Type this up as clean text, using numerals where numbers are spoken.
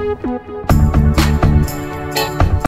We'll be right back.